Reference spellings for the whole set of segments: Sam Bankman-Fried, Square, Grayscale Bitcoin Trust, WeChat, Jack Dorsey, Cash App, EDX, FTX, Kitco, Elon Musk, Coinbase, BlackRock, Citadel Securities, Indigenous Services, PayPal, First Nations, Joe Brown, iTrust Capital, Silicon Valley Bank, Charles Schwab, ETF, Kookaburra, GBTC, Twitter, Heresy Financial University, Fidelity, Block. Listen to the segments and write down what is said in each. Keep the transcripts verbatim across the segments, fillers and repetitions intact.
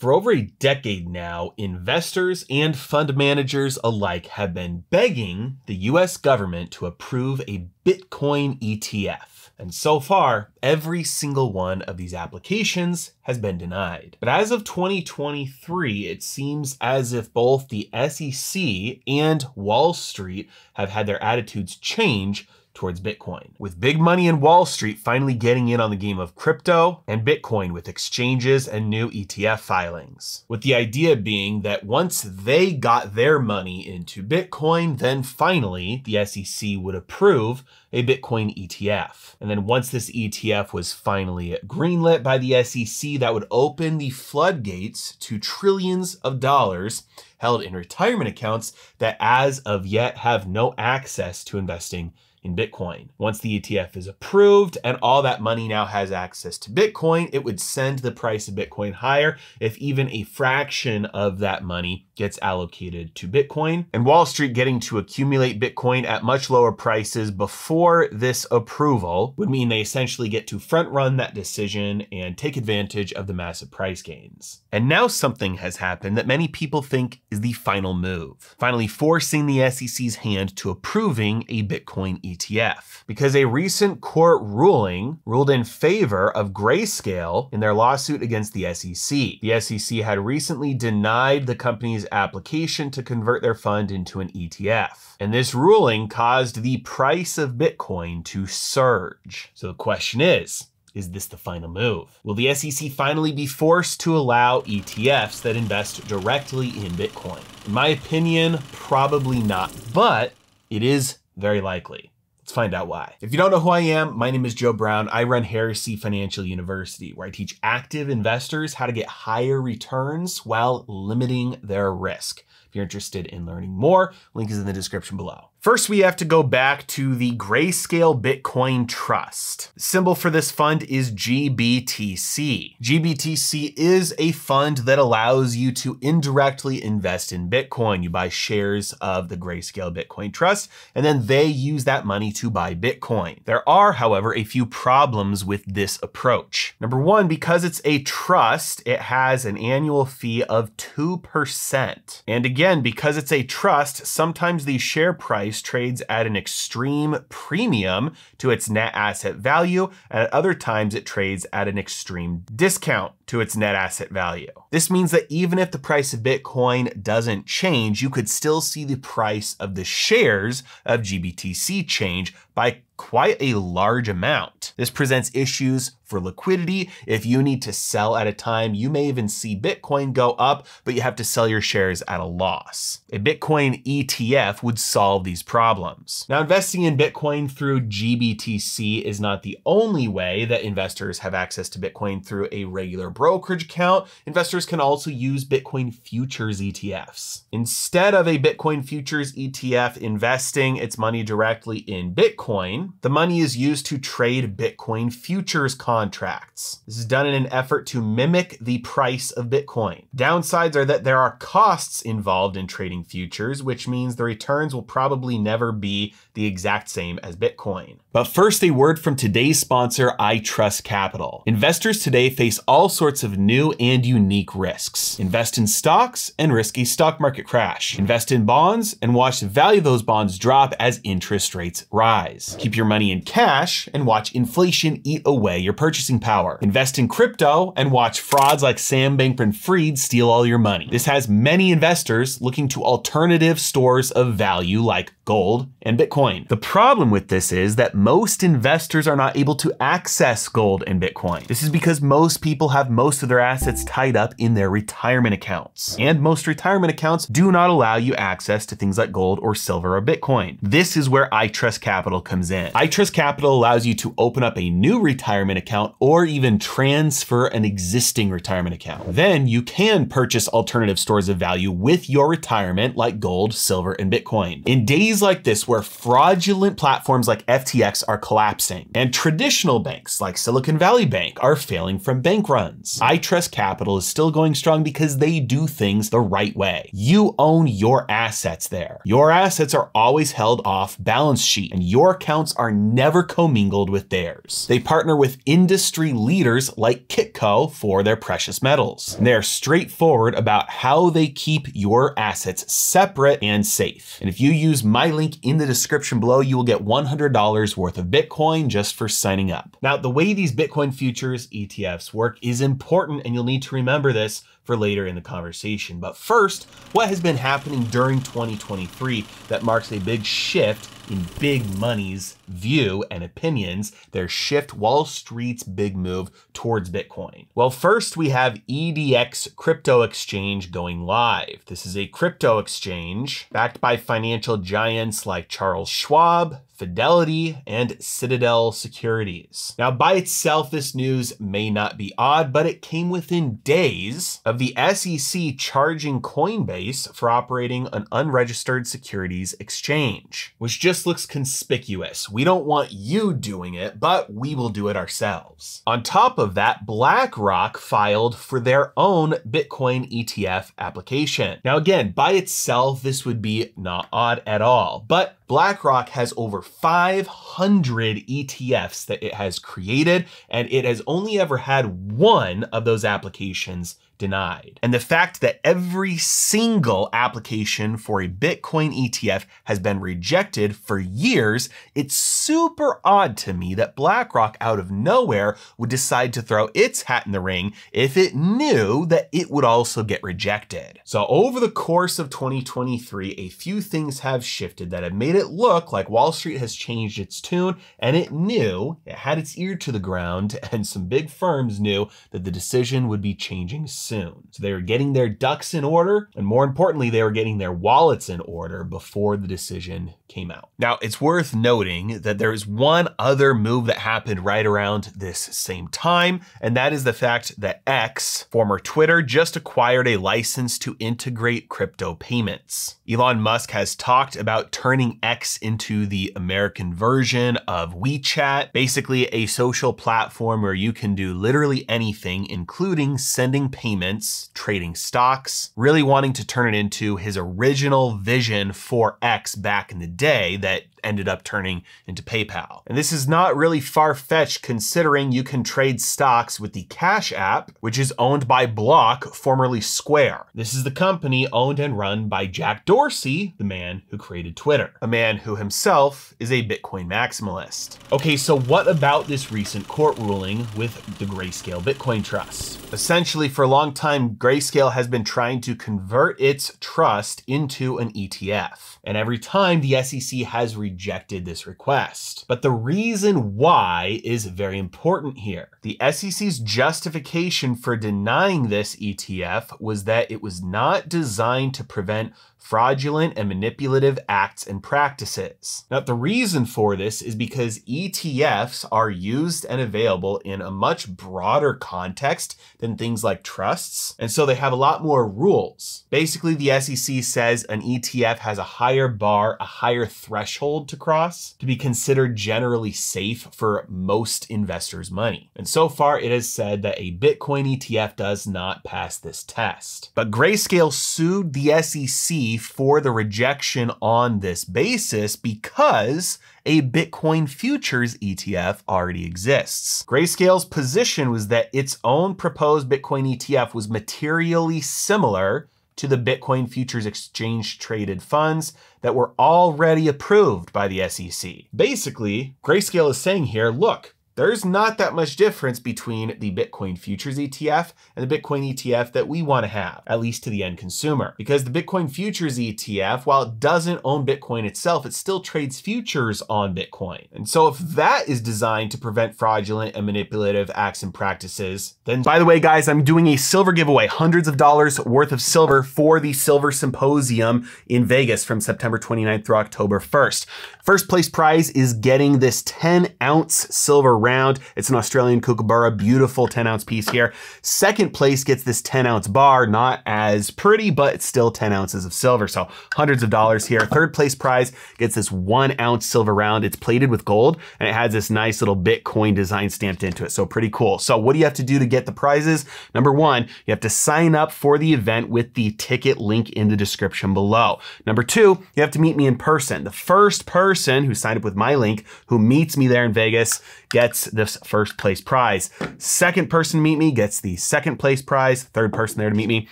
For over a decade now, investors and fund managers alike have been begging the U S government to approve a Bitcoin E T F. And so far, every single one of these applications has been denied. But as of twenty twenty-three, it seems as if both the S E C and Wall Street have had their attitudes change towards Bitcoin, with big money in Wall Street finally getting in on the game of crypto and Bitcoin with exchanges and new E T F filings, with the idea being that once they got their money into Bitcoin, then finally the S E C would approve a Bitcoin E T F. And then once this E T F was finally greenlit by the S E C, that would open the floodgates to trillions of dollars held in retirement accounts that as of yet have no access to investing in Bitcoin. Once the E T F is approved and all that money now has access to Bitcoin, it would send the price of Bitcoin higher if even a fraction of that money gets allocated to Bitcoin. And Wall Street getting to accumulate Bitcoin at much lower prices before this approval would mean they essentially get to front run that decision and take advantage of the massive price gains. And now something has happened that many people think is the final move, finally forcing the S E C's hand to approving a Bitcoin E T F, because a recent court ruling ruled in favor of Grayscale in their lawsuit against the S E C. The S E C had recently denied the company's application to convert their fund into an E T F, and this ruling caused the price of Bitcoin to surge. So the question is, is this the final move? Will the S E C finally be forced to allow E T Fs that invest directly in Bitcoin? In my opinion, probably not, but it is very likely. Let's find out why. If you don't know who I am, my name is Joe Brown. I run Heresy Financial University, where I teach active investors how to get higher returns while limiting their risk. If you're interested in learning more, link is in the description below. First, we have to go back to the Grayscale Bitcoin Trust. The symbol for this fund is G B T C. G B T C is a fund that allows you to indirectly invest in Bitcoin. You buy shares of the Grayscale Bitcoin Trust, and then they use that money to buy Bitcoin. There are, however, a few problems with this approach. Number one, because it's a trust, it has an annual fee of two percent. And again, Again, because it's a trust, sometimes the share price trades at an extreme premium to its net asset value, and at other times it trades at an extreme discount to its net asset value. This means that even if the price of Bitcoin doesn't change, you could still see the price of the shares of G B T C change by quite a large amount. This presents issues for liquidity. If you need to sell at a time, you may even see Bitcoin go up, but you have to sell your shares at a loss. A Bitcoin E T F would solve these problems. Now, investing in Bitcoin through G B T C is not the only way that investors have access to Bitcoin through a regular brokerage account. Investors can also use Bitcoin futures E T Fs. Instead of a Bitcoin futures E T F investing its money directly in Bitcoin, the money is used to trade Bitcoin futures contracts. This is done in an effort to mimic the price of Bitcoin. Downsides are that there are costs involved in trading futures, which means the returns will probably never be the exact same as Bitcoin. But first, a word from today's sponsor, iTrust Capital. Investors today face all sorts of new and unique risks. Invest in stocks and risk a stock market crash. Invest in bonds and watch the value of those bonds drop as interest rates rise. Keep your money in cash and watch inflation eat away your purchasing power. Invest in crypto and watch frauds like Sam Bankman-Fried steal all your money. This has many investors looking to alternative stores of value like gold and Bitcoin. The problem with this is that most investors are not able to access gold and Bitcoin. This is because most people have most of their assets tied up in their retirement accounts. And most retirement accounts do not allow you access to things like gold or silver or Bitcoin. This is where iTrust Capital comes in. iTrust Capital allows you to open up a new retirement account or even transfer an existing retirement account. Then you can purchase alternative stores of value with your retirement like gold, silver, and Bitcoin. In days like this where fraudulent platforms like F T X are collapsing and traditional banks like Silicon Valley Bank are failing from bank runs, iTrust Capital is still going strong because they do things the right way. You own your assets there. Your assets are always held off balance sheet and your accounts accounts are never commingled with theirs. They partner with industry leaders like Kitco for their precious metals. They're straightforward about how they keep your assets separate and safe. And if you use my link in the description below, you will get one hundred dollars worth of Bitcoin just for signing up. Now, the way these Bitcoin futures E T Fs work is important, and you'll need to remember this for later in the conversation. But first, what has been happening during twenty twenty-three that marks a big shift in big money's view and opinions, their shift Wall Street's big move towards Bitcoin? Well, first we have E D X crypto exchange going live. This is a crypto exchange backed by financial giants like Charles Schwab, Fidelity, and Citadel Securities. Now, by itself, this news may not be odd, but it came within days of the S E C charging Coinbase for operating an unregistered securities exchange, which just looks conspicuous. We don't want you doing it, but we will do it ourselves. On top of that, BlackRock filed for their own Bitcoin E T F application. Now, again, by itself, this would be not odd at all, but BlackRock has over five hundred E T Fs that it has created, and it has only ever had one of those applications denied. And the fact that every single application for a Bitcoin E T F has been rejected for years, it's super odd to me that BlackRock out of nowhere would decide to throw its hat in the ring if it knew that it would also get rejected. So over the course of twenty twenty-three, a few things have shifted that have made it look like Wall Street has changed its tune, and it knew, it had its ear to the ground, and some big firms knew that the decision would be changing soon. Soon. So they were getting their ducks in order, and more importantly, they were getting their wallets in order before the decision came out. Now, it's worth noting that there is one other move that happened right around this same time, and that is the fact that X, former Twitter, just acquired a license to integrate crypto payments. Elon Musk has talked about turning X into the American version of WeChat, basically a social platform where you can do literally anything, including sending payments Payments, trading stocks, really wanting to turn it into his original vision for X back in the day that ended up turning into PayPal. And this is not really far-fetched considering you can trade stocks with the Cash App, which is owned by Block, formerly Square. This is the company owned and run by Jack Dorsey, the man who created Twitter, a man who himself is a Bitcoin maximalist. Okay, so what about this recent court ruling with the Grayscale Bitcoin Trust? Essentially, for a long time, Grayscale has been trying to convert its trust into an E T F. And every time the S E C has rejected rejected this request. But the reason why is very important here. The S E C's justification for denying this E T F was that it was not designed to prevent fraudulent and manipulative acts and practices. Now, the reason for this is because E T Fs are used and available in a much broader context than things like trusts, and so they have a lot more rules. Basically, the S E C says an E T F has a higher bar, a higher threshold to cross to be considered generally safe for most investors' money. And so far, it has said that a Bitcoin E T F does not pass this test. But Grayscale sued the S E C for the rejection on this basis because a Bitcoin futures E T F already exists. Grayscale's position was that its own proposed Bitcoin E T F was materially similar to the Bitcoin futures exchange traded funds that were already approved by the S E C. Basically, Grayscale is saying here, look, there's not that much difference between the Bitcoin futures E T F and the Bitcoin E T F that we want to have, at least to the end consumer. Because the Bitcoin futures E T F, while it doesn't own Bitcoin itself, it still trades futures on Bitcoin. And so if that is designed to prevent fraudulent and manipulative acts and practices, then by the way, guys, I'm doing a silver giveaway, hundreds of dollars worth of silver for the Silver Symposium in Vegas from September twenty-ninth through October first. First place prize is getting this ten ounce silver ring around. It's an Australian Kookaburra, beautiful ten ounce piece here. Second place gets this ten ounce bar, not as pretty, but still ten ounces of silver. So hundreds of dollars here. Third place prize gets this one ounce silver round. It's plated with gold and it has this nice little Bitcoin design stamped into it. So pretty cool. So what do you have to do to get the prizes? Number one, you have to sign up for the event with the ticket link in the description below. Number two, you have to meet me in person. The first person who signed up with my link, who meets me there in Vegas, gets this first place prize. Second person to meet me gets the second place prize. Third person there to meet me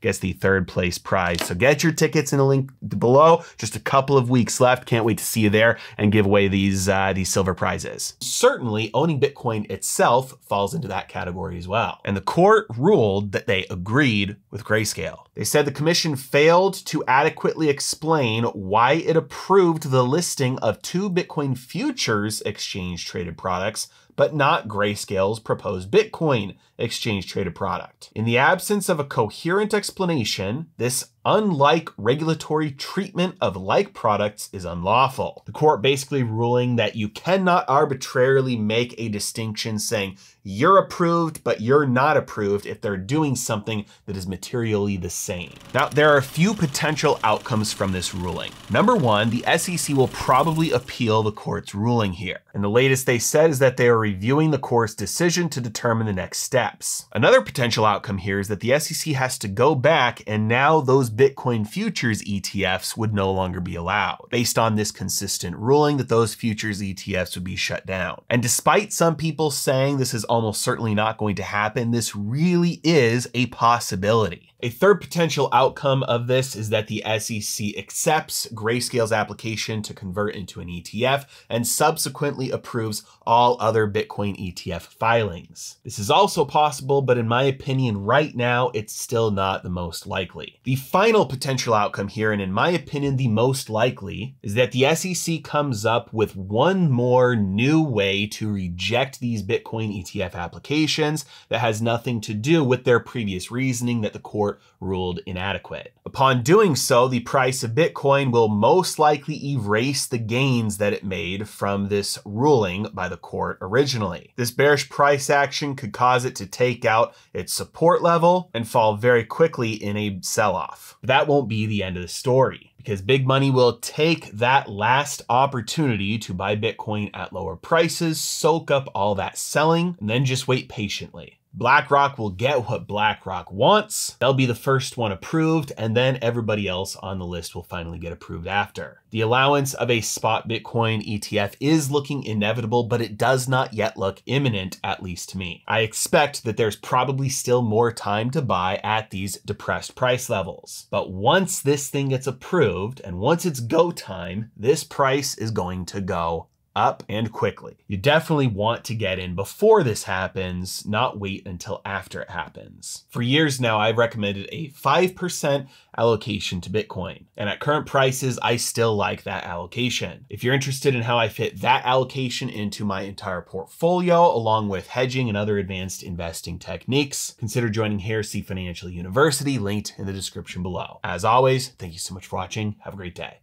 gets the third place prize. So get your tickets in the link below. Just a couple of weeks left. Can't wait to see you there and give away these, uh, these silver prizes. Certainly owning Bitcoin itself falls into that category as well. And the court ruled that they agreed with Grayscale. They said the commission failed to adequately explain why it approved the listing of two Bitcoin futures exchange traded products, but not Grayscale's proposed Bitcoin exchange traded product. In the absence of a coherent explanation, this unlike regulatory treatment of like products is unlawful. The court basically ruling that you cannot arbitrarily make a distinction saying you're approved, but you're not approved if they're doing something that is materially the same. Now, there are a few potential outcomes from this ruling. Number one, the S E C will probably appeal the court's ruling here. And the latest they said is that they are reviewing the court's decision to determine the next steps. Another potential outcome here is that the S E C has to go back and now those Bitcoin futures E T Fs would no longer be allowed based on this consistent ruling that those futures E T Fs would be shut down. And despite some people saying this is almost certainly not going to happen, this really is a possibility. A third potential outcome of this is that the S E C accepts Grayscale's application to convert into an E T F and subsequently approves all other Bitcoin E T F filings. This is also possible, but in my opinion, right now, it's still not the most likely. The final potential outcome here, and in my opinion, the most likely, is that the S E C comes up with one more new way to reject these Bitcoin E T F applications that has nothing to do with their previous reasoning that the court ruled inadequate. Upon doing so, the price of Bitcoin will most likely erase the gains that it made from this ruling by the court originally. This bearish price action could cause it to take out its support level and fall very quickly in a sell-off. That won't be the end of the story, because big money will take that last opportunity to buy Bitcoin at lower prices, soak up all that selling, and then just wait patiently. BlackRock will get what BlackRock wants. They'll be the first one approved, and then everybody else on the list will finally get approved after. The allowance of a spot Bitcoin E T F is looking inevitable, but it does not yet look imminent, at least to me. I expect that there's probably still more time to buy at these depressed price levels. But once this thing gets approved, and once it's go time, this price is going to go up and quickly. You definitely want to get in before this happens, not wait until after it happens. For years now, I've recommended a five percent allocation to Bitcoin. And at current prices, I still like that allocation. If you're interested in how I fit that allocation into my entire portfolio, along with hedging and other advanced investing techniques, consider joining Heresy Financial University, linked in the description below. As always, thank you so much for watching. Have a great day.